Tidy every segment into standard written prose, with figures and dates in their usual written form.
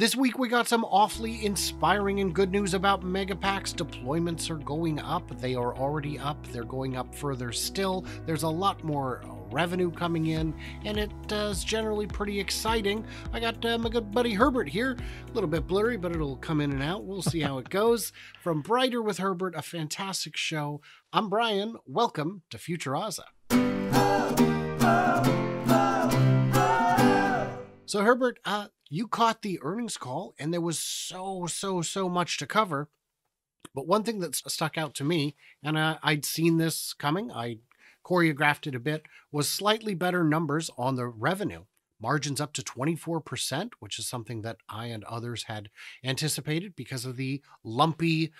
This week we got some awfully inspiring and good news about Megapacks. Deployments are going up. They are already up. They're going up further still. There's a lot more revenue coming in, and it is generally pretty exciting. I got my good buddy Herbert here. A little bit blurry, but it'll come in and out. We'll see how it goes. From Brighter with Herbert, a fantastic show. I'm Brian. Welcome to Futuraza. So Herbert, you caught the earnings call, and there was so much to cover. But one thing that stuck out to me, and I'd seen this coming, I choreographed it a bit, was slightly better numbers on the revenue. Margins up to 24%, which is something that I and others had anticipated because of the lumpy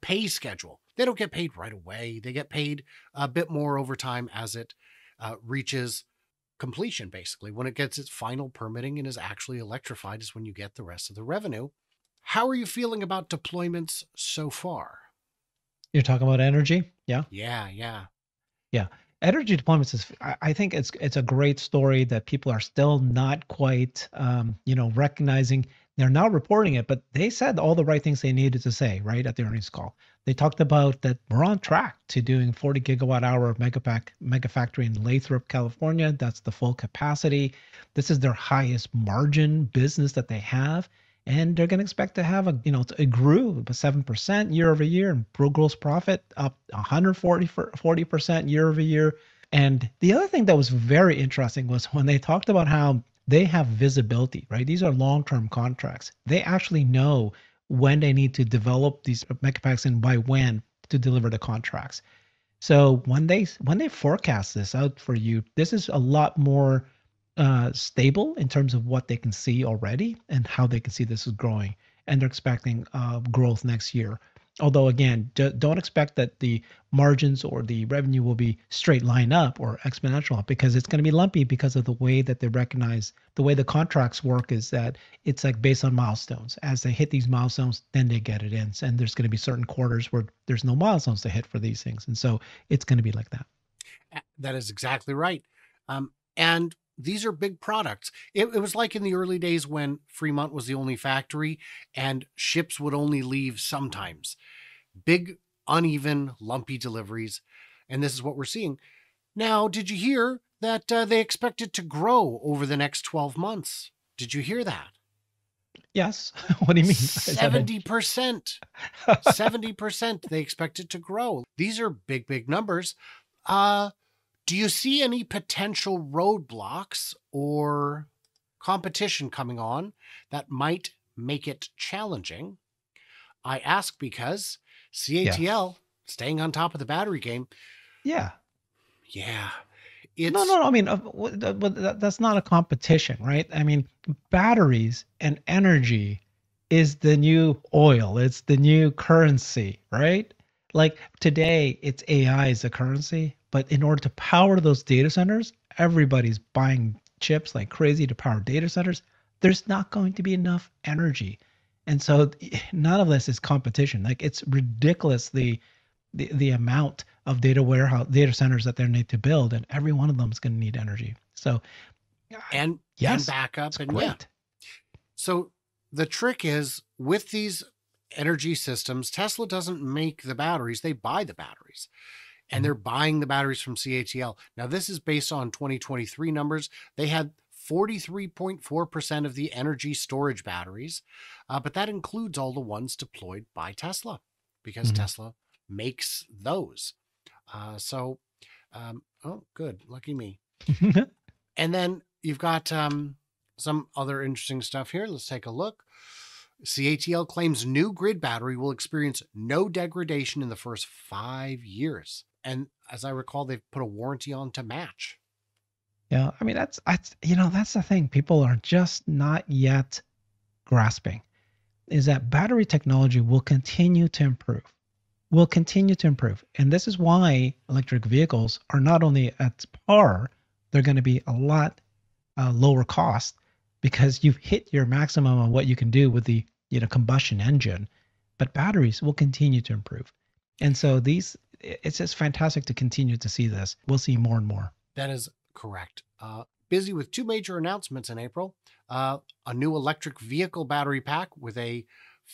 pay schedule. They don't get paid right away. They get paid a bit more over time as it reaches completion, basically. When it gets its final permitting and is actually electrified is when you get the rest of the revenue. How are you feeling about deployments so far? You're talking about energy? Yeah. Yeah. Energy deployments is, I think it's a great story that people are still not quite, you know, recognizing. They're now reporting it, but they said all the right things they needed to say, right, at the earnings call. They talked about that we're on track to doing 40 gigawatt hour of Megafactory in Lathrop, California. That's the full capacity. This is their highest margin business that they have, and they're going to expect to have it grew 7% year over year, and gross profit up 140% year over year. And the other thing that was very interesting was when they talked about how they have visibility, right? These are long-term contracts. They actually know when they need to develop these Megapacks and by when to deliver the contracts. So when they forecast this out for you, this is a lot more stable in terms of what they can see already and how they can see this is growing. And they're expecting growth next year. Although again, don't expect that the margins or the revenue will be straight line up or exponential, because it's going to be lumpy because of the way that they recognize, the way the contracts work is that it's like based on milestones. As they hit these milestones, then they get it in. And there's going to be certain quarters where there's no milestones to hit for these things. And so it's going to be like that. That is exactly right. And these are big products. It was like in the early days when Fremont was the only factory and ships would only leave sometimes. Big, uneven, lumpy deliveries. And this is what we're seeing. Now, did you hear that they expect it to grow over the next 12 months? Did you hear that? Yes. What do you mean? 70%. 70% they expect it to grow. These are big, big numbers. Do you see any potential roadblocks or competition coming on that might make it challenging? I ask because CATL, staying on top of the battery game. Yeah. Yeah. It's... No. I mean, that's not a competition, right? I mean, batteries and energy is the new oil. It's the new currency, right? Like today, it's AI is the currency. But in order to power those data centers, everybody's buying chips like crazy to power data centers. There's not going to be enough energy. And so none of this is competition. Like it's ridiculous the amount of data centers that they need to build, and every one of them is going to need energy. So and backup and great. Yeah. So the trick is with these energy systems, Tesla doesn't make the batteries, they buy the batteries. And they're buying the batteries from CATL. Now, this is based on 2023 numbers. They had 43.4% of the energy storage batteries, but that includes all the ones deployed by Tesla because Tesla makes those. Oh, good. Lucky me. And then you've got some other interesting stuff here. Let's take a look. CATL claims new grid battery will experience no degradation in the first 5 years. And as I recall, they've put a warranty on to match. Yeah. I mean, that's the thing. People are just not yet grasping is that battery technology will continue to improve, And this is why electric vehicles are not only at par, they're going to be a lot lower cost because you've hit your maximum on what you can do with the combustion engine, but batteries will continue to improve. And so it's just fantastic to continue to see this. We'll see more and more. That is correct. busy with two major announcements in April. A new electric vehicle battery pack with a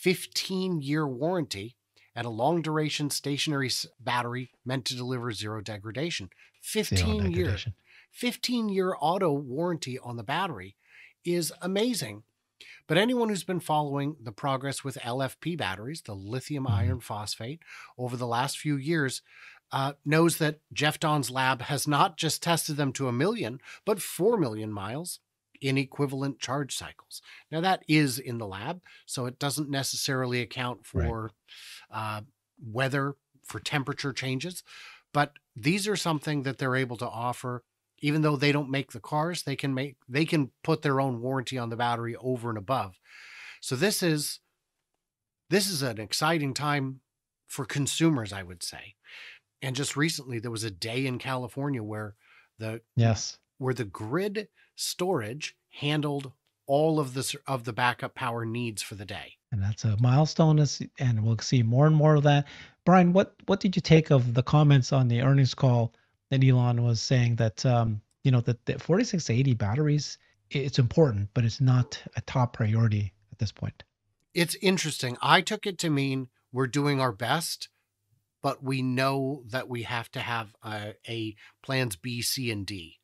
15-year warranty and a long-duration stationary battery meant to deliver zero degradation. 15-year auto warranty on the battery is amazing. But anyone who's been following the progress with LFP batteries, the lithium iron phosphate, over the last few years knows that Jeff Don's lab has not just tested them to 1 million, but 4 million miles in equivalent charge cycles. Now, that is in the lab, so it doesn't necessarily account for weather, for temperature changes. But these are something that they're able to offer. Even though they don't make the cars, they can put their own warranty on the battery over and above. So this is an exciting time for consumers, I would say. And just recently there was a day in California where the grid storage handled all of the backup power needs for the day. And that's a milestone, and we'll see more and more of that. Brian, what did you take of the comments on the earnings call? And Elon was saying that, you know, that the 4680 batteries, it's important, but it's not a top priority at this point. It's interesting. I took it to mean we're doing our best, but we know that we have to have a plans B, C, and D.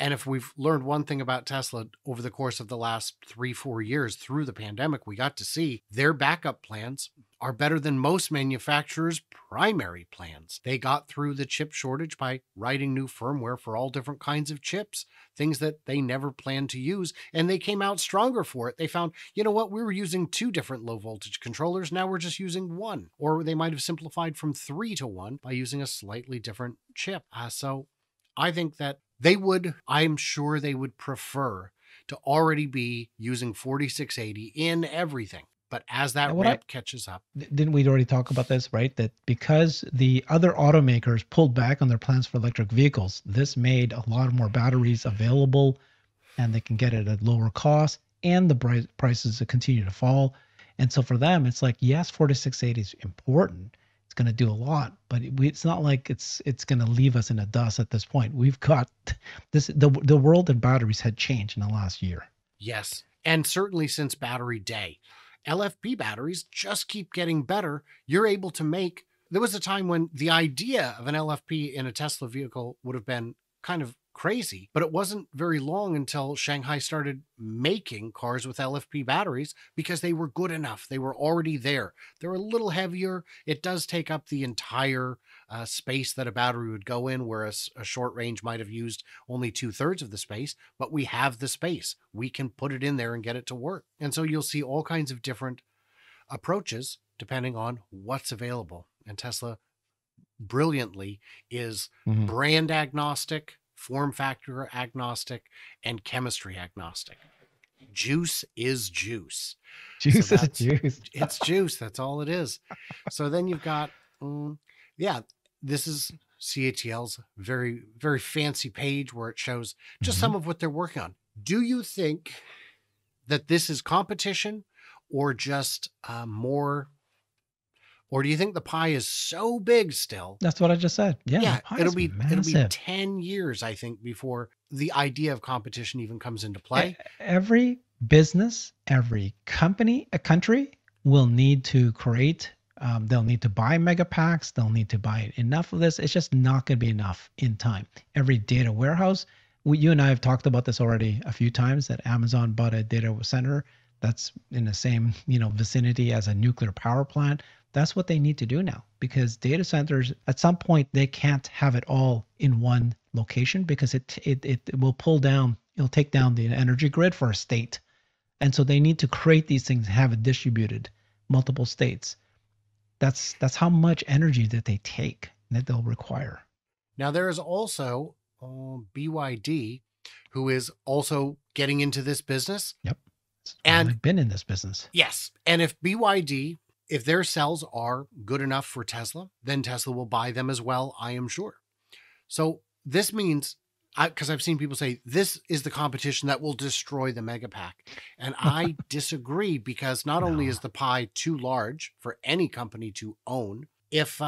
And if we've learned one thing about Tesla over the course of the last 3-4 years through the pandemic, we got to see their backup plans are better than most manufacturers' primary plans. They got through the chip shortage by writing new firmware for all different kinds of chips, things that they never planned to use, and they came out stronger for it. They found, you know what, we were using 2 different low voltage controllers, now we're just using 1. Or they might have simplified from 3 to 1 by using a slightly different chip. So I think that I'm sure they would prefer to already be using 4680 in everything. But as that ramp catches up. Didn't we already talk about this, right? That because the other automakers pulled back on their plans for electric vehicles, this made a lot more batteries available, and they can get it at lower cost, and the prices continue to fall. And so for them, it's like, yes, 4680 is important. It's going to do a lot, but it's not like it's going to leave us in the dust at this point. We've got this, the world of batteries had changed in the last year. Yes, and certainly since Battery Day. LFP batteries just keep getting better. You're able to make, there was a time when the idea of an LFP in a Tesla vehicle would have been kind of crazy, but it wasn't very long until Shanghai started making cars with LFP batteries because they were good enough. They were already there. They're a little heavier. It does take up the entire space that a battery would go in, whereas a short range might have used only 2/3 of the space, but we have the space. We can put it in there and get it to work. And so you'll see all kinds of different approaches depending on what's available. And Tesla brilliantly is brand agnostic, form factor agnostic, and chemistry agnostic. Juice is juice. Juice is juice. It's juice. That's all it is. So then you've got, this is CATL's very, very fancy page where it shows just some of what they're working on. Do you think that this is competition or just more... Or do you think the pie is so big still? That's what I just said. Yeah, it'll be 10 years, I think, before the idea of competition even comes into play. Every business, every company, a country will need to create, they'll need to buy megapacks. They'll need to buy enough of this. It's just not going to be enough in time. Every data warehouse, you and I have talked about this already a few times, that Amazon bought a data center that's in the same vicinity as a nuclear power plant. That's what they need to do now, because data centers, at some point, they can't have it all in one location, because it will pull down, it'll take down the energy grid for a state. And so they need to create these things, have it distributed, multiple states. That's how much energy that they take, that they'll require. Now, there is also BYD, who is also getting into this business. Yep. And they've been in this business. Yes. And if BYD... if their cells are good enough for Tesla, then Tesla will buy them as well, I am sure. So this means, because I've seen people say, this is the competition that will destroy the Megapack. And I disagree, because not only is the pie too large for any company to own, if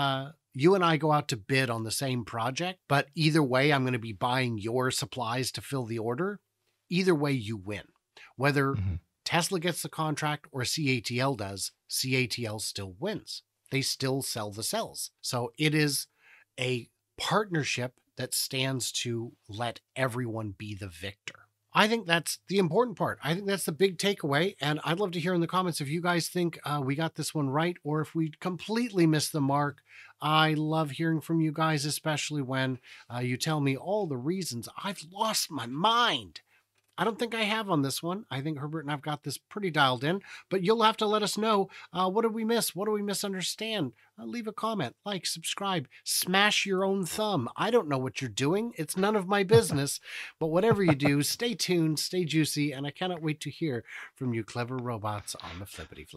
you and I go out to bid on the same project, but either way, I'm going to be buying your supplies to fill the order. Either way, you win. Whether Tesla gets the contract or CATL does, CATL still wins. They still sell the cells. So it is a partnership that stands to let everyone be the victor. I think that's the important part. I think that's the big takeaway. And I'd love to hear in the comments if you guys think we got this one right or if we completely missed the mark. I love hearing from you guys, especially when you tell me all the reasons I've lost my mind. I don't think I have on this one. I think Herbert and I've got this pretty dialed in, but you'll have to let us know. What did we miss? What do we misunderstand? Leave a comment, like, subscribe, smash your own thumb. I don't know what you're doing. It's none of my business, but whatever you do, stay tuned, stay juicy. And I cannot wait to hear from you clever robots on the Flippity Fly.